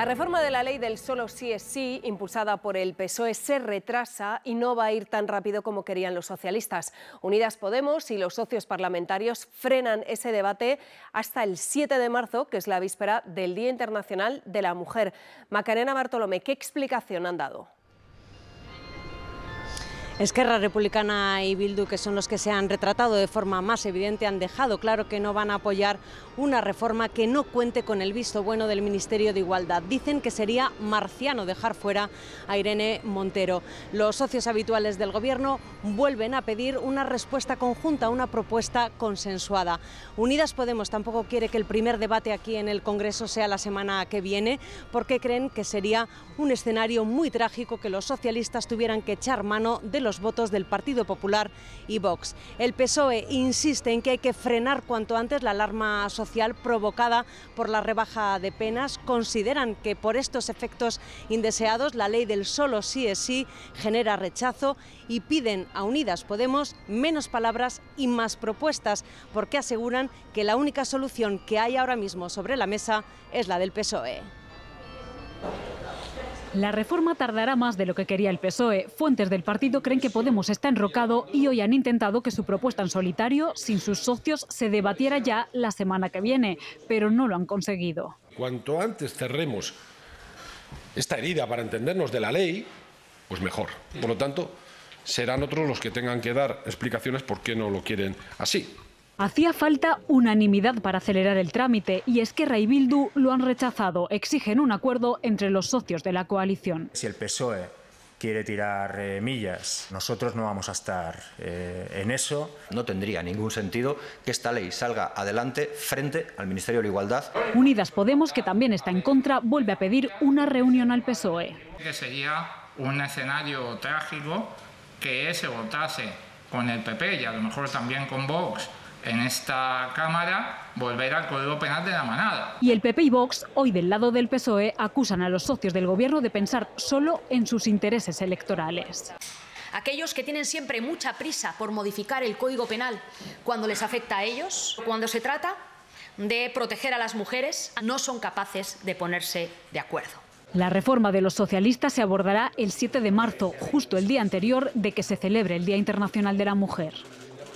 La reforma de la ley del solo sí es sí, impulsada por el PSOE, se retrasa y no va a ir tan rápido como querían los socialistas. Unidas Podemos y los socios parlamentarios frenan ese debate hasta el 7 de marzo, que es la víspera del Día Internacional de la Mujer. Macarena Bartolomé, ¿qué explicación han dado? Esquerra Republicana y Bildu, que son los que se han retratado de forma más evidente, han dejado claro que no van a apoyar una reforma que no cuente con el visto bueno del Ministerio de Igualdad. Dicen que sería marciano dejar fuera a Irene Montero. Los socios habituales del Gobierno vuelven a pedir una respuesta conjunta, una propuesta consensuada. Unidas Podemos tampoco quiere que el primer debate aquí en el Congreso sea la semana que viene, porque creen que sería un escenario muy trágico que los socialistas tuvieran que echar mano de los votos del Partido Popular y Vox. El PSOE insiste en que hay que frenar cuanto antes la alarma social provocada por la rebaja de penas. Consideran que por estos efectos indeseados la ley del solo sí es sí genera rechazo y piden a Unidas Podemos menos palabras y más propuestas, porque aseguran que la única solución que hay ahora mismo sobre la mesa es la del PSOE. La reforma tardará más de lo que quería el PSOE. Fuentes del partido creen que Podemos está enrocado y hoy han intentado que su propuesta en solitario, sin sus socios, se debatiera ya la semana que viene, pero no lo han conseguido. Cuanto antes cerremos esta herida para entendernos de la ley, pues mejor. Por lo tanto, serán otros los que tengan que dar explicaciones por qué no lo quieren así. Hacía falta unanimidad para acelerar el trámite y Esquerra y Bildu lo han rechazado. Exigen un acuerdo entre los socios de la coalición. Si el PSOE quiere tirar millas, nosotros no vamos a estar en eso. No tendría ningún sentido que esta ley salga adelante frente al Ministerio de Igualdad. Unidas Podemos, que también está en contra, vuelve a pedir una reunión al PSOE. Que sería un escenario trágico que se votase con el PP y a lo mejor también con Vox en esta Cámara, volver al Código Penal de la Manada. Y el PP y Vox, hoy del lado del PSOE, acusan a los socios del Gobierno de pensar solo en sus intereses electorales. Aquellos que tienen siempre mucha prisa por modificar el Código Penal cuando les afecta a ellos, cuando se trata de proteger a las mujeres, no son capaces de ponerse de acuerdo. La reforma de los socialistas se abordará el 7 de marzo, justo el día anterior de que se celebre el Día Internacional de la Mujer.